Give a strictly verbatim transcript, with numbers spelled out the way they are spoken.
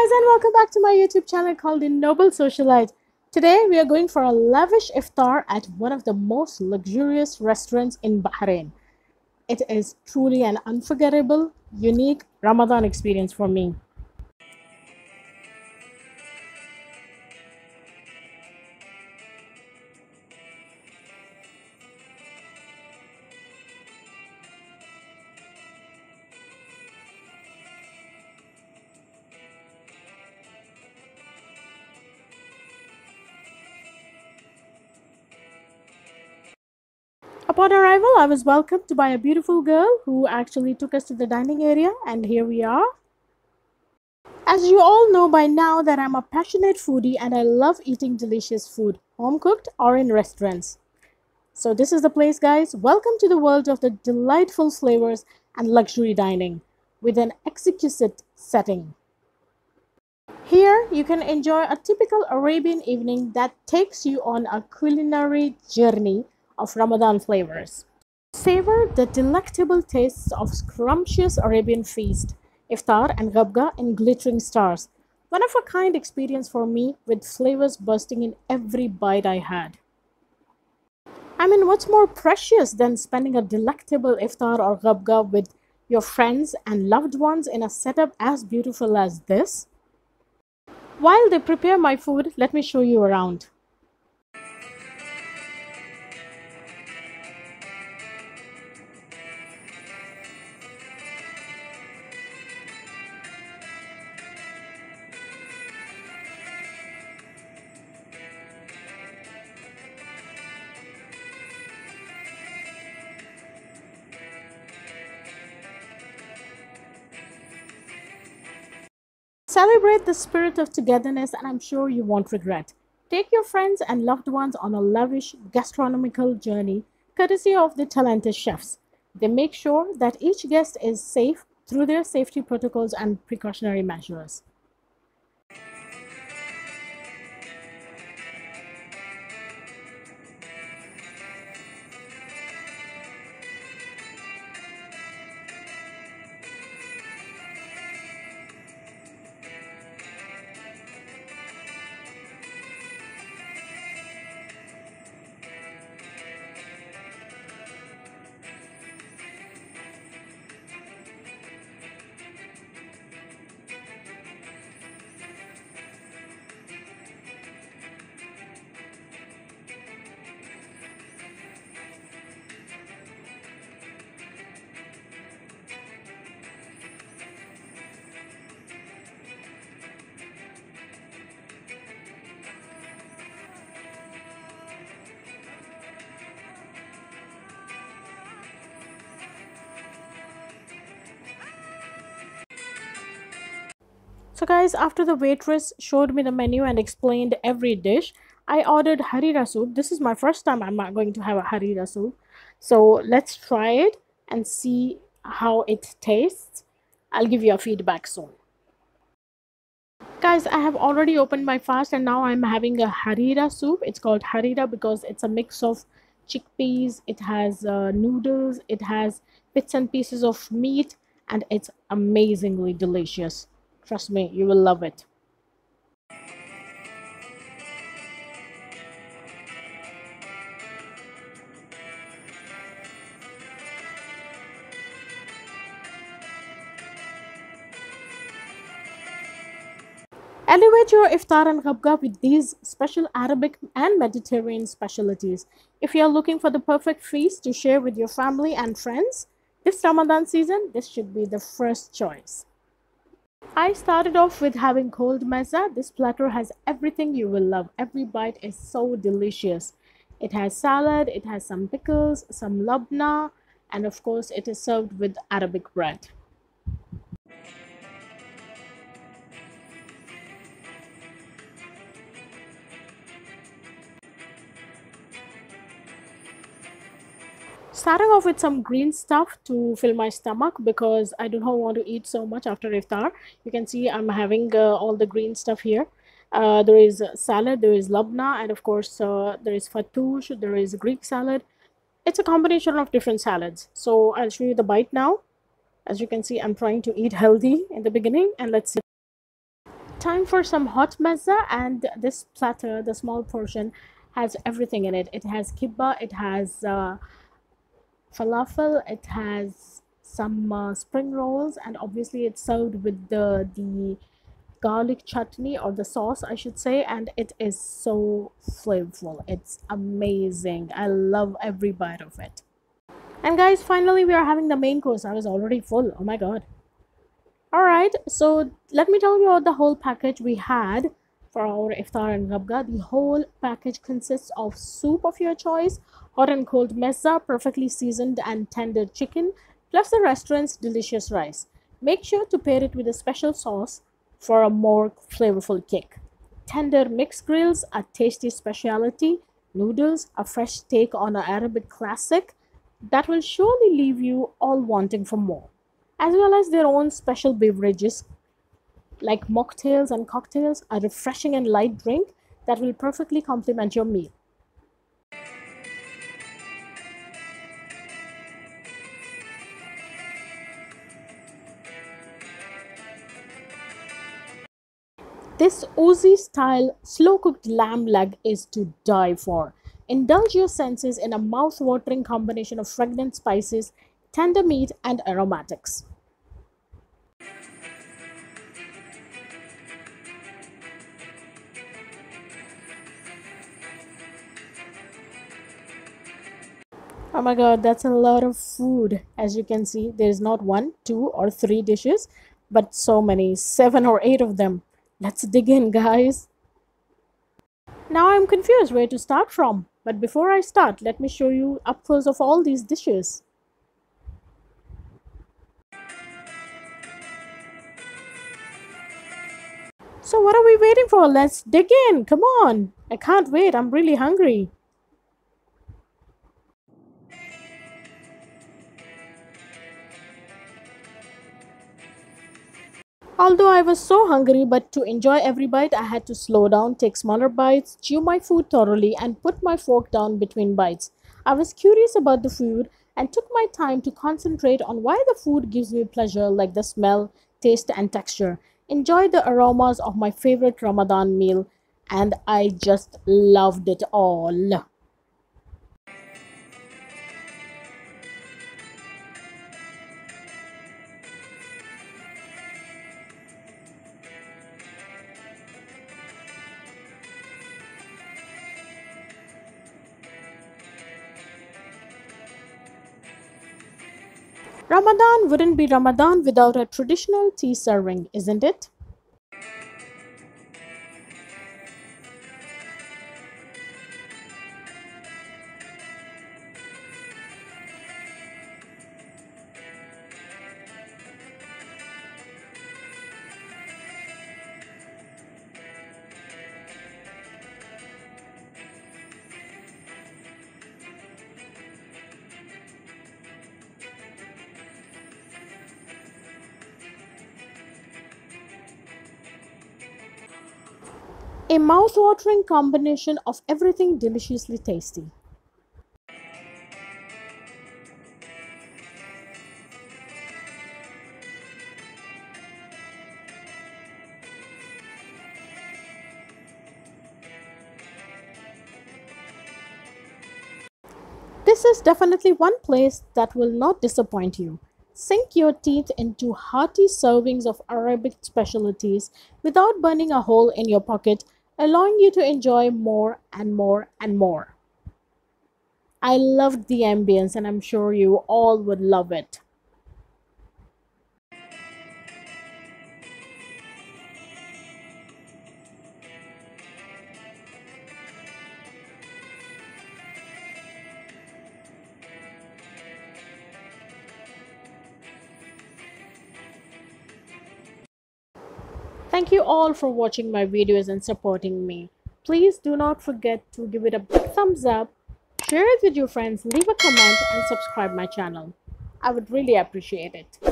guys, and welcome back to my YouTube channel called The Noble Socialite. Today we are going for a lavish iftar at one of the most luxurious restaurants in Bahrain. It is truly an unforgettable, unique Ramadan experience for me. Upon arrival, I was welcomed by a beautiful girl who actually took us to the dining area, and here we are. As you all know by now that I'm a passionate foodie and I love eating delicious food, home cooked or in restaurants. So this is the place, guys. Welcome to the world of the delightful flavors and luxury dining with an exquisite setting. Here you can enjoy a typical Arabian evening that takes you on a culinary journey of Ramadan flavors. Savor the delectable tastes of scrumptious Arabian feast, iftar and ghabga in glittering stars. One of a kind experience for me, with flavors bursting in every bite I had. I mean, what's more precious than spending a delectable iftar or ghabga with your friends and loved ones in a setup as beautiful as this? While they prepare my food, let me show you around. Celebrate the spirit of togetherness, and I'm sure you won't regret. Take your friends and loved ones on a lavish gastronomical journey, courtesy of the talented chefs. They make sure that each guest is safe through their safety protocols and precautionary measures. So guys, after the waitress showed me the menu and explained every dish, I ordered harira soup. This is my first time I'm going to have a harira soup. So let's try it and see how it tastes. I'll give you a feedback soon. Guys, I have already opened my fast and now I'm having a harira soup. It's called harira because it's a mix of chickpeas, it has uh, noodles, it has bits and pieces of meat, and it's amazingly delicious. Trust me, you will love it. Elevate your iftar and ghabga with these special Arabic and Mediterranean specialties. If you are looking for the perfect feast to share with your family and friends this Ramadan season, this should be the first choice. I started off with having cold mezza. This platter has everything you will love. Every bite is so delicious. It has salad, it has some pickles, some labna, and of course it is served with Arabic bread. Starting off with some green stuff to fill my stomach because I do not want to eat so much after iftar. You can see I'm having uh, all the green stuff here. Uh, there is salad, there is labna, and of course uh, there is fattoush, there is Greek salad. It's a combination of different salads. So I'll show you the bite now. As you can see, I'm trying to eat healthy in the beginning, and let's see. Time for some hot mezza, and this platter, the small portion, has everything in it. It has kibba, it has uh, falafel, it has some uh, spring rolls, and obviously it's served with the the garlic chutney, or the sauce I should say, and it is so flavorful. It's amazing. I love every bite of it. And guys, finally we are having the main course. I was already full, oh my god. All right, so let me tell you about the whole package we had for our iftar and ghabga. The whole package consists of soup of your choice, hot and cold mezza, perfectly seasoned and tender chicken, plus the restaurant's delicious rice. Make sure to pair it with a special sauce for a more flavorful kick. Tender mixed grills, a tasty speciality, noodles, a fresh take on an Arabic classic that will surely leave you all wanting for more, as well as their own special beverages like mocktails and cocktails, a refreshing and light drink that will perfectly complement your meal. This Ouzi style slow cooked lamb leg is to die for. Indulge your senses in a mouth-watering combination of fragrant spices, tender meat and aromatics. Oh my god, that's a lot of food. As you can see, there is not one, two or three dishes, but so many, seven or eight of them. Let's dig in, guys. Now I'm confused where to start from. But before I start, let me show you up close of all these dishes. So what are we waiting for? Let's dig in. Come on. I can't wait. I'm really hungry. Although I was so hungry, but to enjoy every bite, I had to slow down, take smaller bites, chew my food thoroughly and put my fork down between bites. I was curious about the food and took my time to concentrate on why the food gives me pleasure, like the smell, taste and texture. Enjoy the aromas of my favorite Ramadan meal, and I just loved it all. Ramadan wouldn't be Ramadan without a traditional tea serving, isn't it? A mouth-watering combination of everything deliciously tasty. This is definitely one place that will not disappoint you. Sink your teeth into hearty servings of Arabic specialties without burning a hole in your pocket, allowing you to enjoy more and more and more. I loved the ambience, and I'm sure you all would love it. Thank you all for watching my videos and supporting me. Please do not forget to give it a big thumbs up, share it with your friends, leave a comment and subscribe my channel. I would really appreciate it.